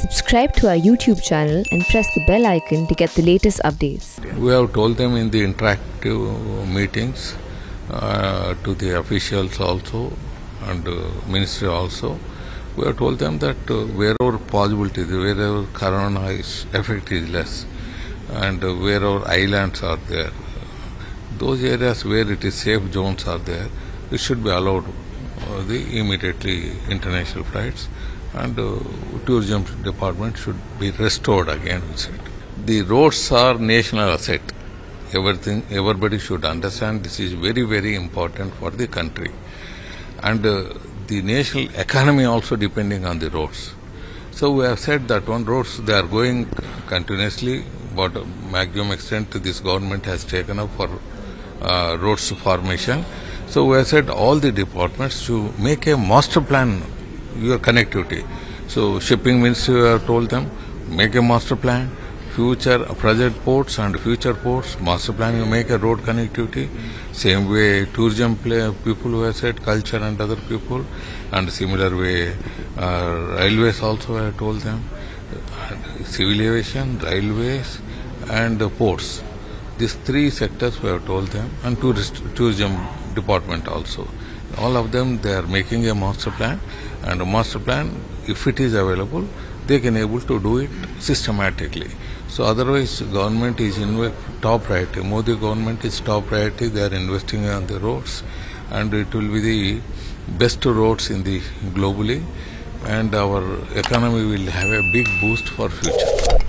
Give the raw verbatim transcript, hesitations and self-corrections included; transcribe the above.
Subscribe to our YouTube channel and press the bell icon to get the latest updates. We have told them in the interactive meetings uh, to the officials also and uh, ministry also. We have told them that uh, wherever possibility, wherever corona is effect is less, and uh, wherever islands are there, those areas where it is safe zones are there, it should be allowed uh, the immediately international flights, and uh, tourism department should be restored again. We said the roads are national asset. Everything, everybody should understand this is very very important for the country, and uh, the national economy also depending on the roads. So we have said that on roads they are going continuously, but maximum extent this government has taken up for uh, roads formation. So we have said all the departments to make a master plan your connectivity. So shipping ministry we have told them make a master plan, future present ports and future ports master plan you make a road connectivity. Same way tourism play, people who have said culture and other people, and similar way uh, railways also I have told them, and civil aviation, railways and uh, ports. These three sectors we have told them, and tourist tourism department also. All of them they are making a master plan, and a master plan if it is available they can able to do it systematically. So otherwise government is in top priority. Modi government is top priority. They are investing on the roads, and it will be the best roads in the globally, and our economy will have a big boost for future.